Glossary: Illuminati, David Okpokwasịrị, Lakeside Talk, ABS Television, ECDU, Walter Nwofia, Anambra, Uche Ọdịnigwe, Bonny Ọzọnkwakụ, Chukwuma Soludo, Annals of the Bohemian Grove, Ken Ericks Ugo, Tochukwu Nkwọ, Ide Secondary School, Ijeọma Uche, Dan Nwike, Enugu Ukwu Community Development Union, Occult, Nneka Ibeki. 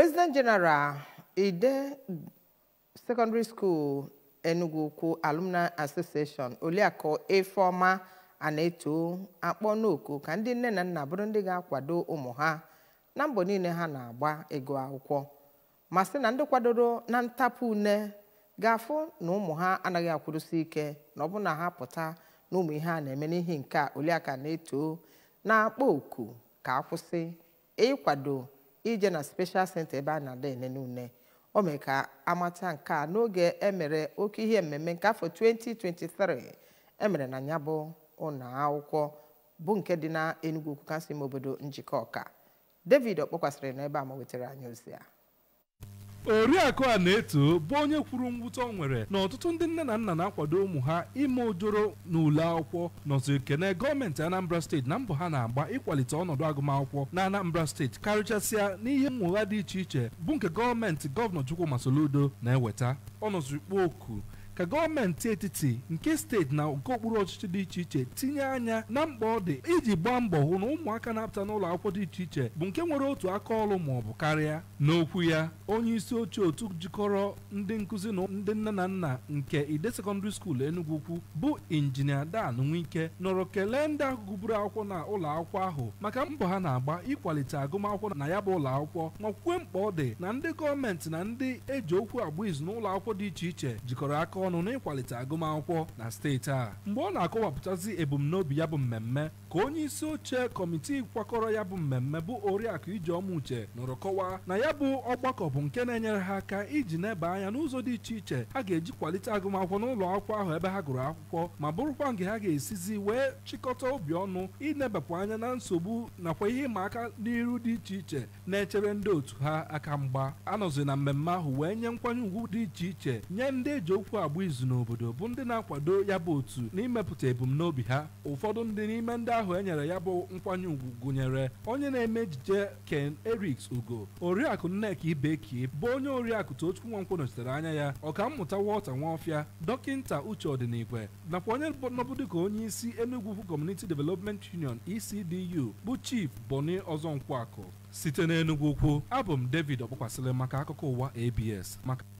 President General, Ide Secondary School Enugu Alumni Association, Oliako, a former and a two, Akponoku, Kandine and Nabrundiga Kwado Omoha, Nambonine Hana, Ba Egoako, Master Nandokwadoro, Nantapune, Gafo, no Moha, Anaga Kurusike, Nobuna Hapota, no Mihane, many Hinka, Oliaka Neto, Na Boku, Kakusi, Equado, Ejena Special Center Banade Nenune. Omeka amatanka n'oge emere oke ihe mmemme nka for 2023 emere na nyabo ona akwụkwọ bụ nke dị na Enugu Council obodo njikọ ọka David okpokwasịrị na ebe a ma wetara anyị ozi a Oriakụ Aneto bụ onye kwuru ngwụtọ nwere na ọtụtụ ndị nne na nna na-akwado ụmụ ha ime ojoro n'ụlọ akwụkwọ n'otu ikene gọọmenti Anambra Steeti na mbọ ha na-agba ịkwalite ọnọdụ agụmakwụkwọ na Anambra Steeti karịchasịa n'ihe mmụgha dị iche iche bụ nke gọọmenti Gọvanọ Chukwuma Soludo na-eweta ọnọdụ okwu ka gọọmenti etiti nke steeti na okpuru ọchịchị dị iche iche tinye anya na mkpa ọ dị iji gbaa mbọ hụ na ụmụaka na-apụta n'ụlọ akwụkwọ dị iche iche bụ nke nwere otu aka ọrụ ma ọ bụ karịa n'okwu ya onye isi oche otu jikọrọ ndị nkuzi na ndị nne na nna nke Ide Secondary School Enugu Ukwu bụ Injinia Dan Nwike nọrọ kelee ndị agụgụburu akwụkwọ na ụlọ akwụkwọ ahụ maka mbọ ha na-agba ịkwalite agụmakwụkwọ na ya bụ ụlọ akwụkwọ nọkwuo mkpa ọ dị na ndị gọọmenti na ndị eji okwu agba izu n'ụlọ akwụkwọ dị iche iche jikọrọ aka ọnụ n'ịkwalite agụmakwụkwọ na steeti a mgbe ọ na-akọwapụtazi ebumnobi ya bụ mmemme ka onye isi oche kọmitii kwakọrọ ya bụ mmemme bụ Oriakụ Ijeọma Uche nọrọ kọwa na ya bụ ọgbakọ bụ nke na-enyere ha aka iji nebe anya n'ụzọ dị iche iche ha ga-eji kwalite agụmakwụkwọ n'ụlọ akwụkwọ ahụ ebe ha gụrụ akwụkwọ ma bụrụkwa nke ha ga-esizi wee chịkọta obi ọnụ inebepụ anya na nsogbu nakwa ihe ịma aka n'iru dị iche iche na-echere ndị otu ha aka mgba anọzi na mmemme ahụ wee nye nkwanye ugwu dị iche iche nye ndị eji okwu agba izu n'obodo bụ ndị na-akwado ya bụ otu n'imepụta ebumnobi ha ụfọdụ ndị n'ime ndị ahụ e nyere ya bụ nkwanye ugwu gụnyere onye na-eme ejije Ken Ericks Ugo Oriakụ Nneka Ibeki bụ onye Oriakụ Tochukwu Nkwọ nọchitere anya ya ọka mmụta Walter Nwofia Dọkịnta Uche Ọdịnigwe nakwa onye nọbụ dịka onye isi Enugu Ukwu Community Development Union ECDU bụ Chief Bonny Ọzọnkwakụ site n'Enugu Ukwu abụ m David Okpokwasịlị maka akụkọ ụwa ABS maka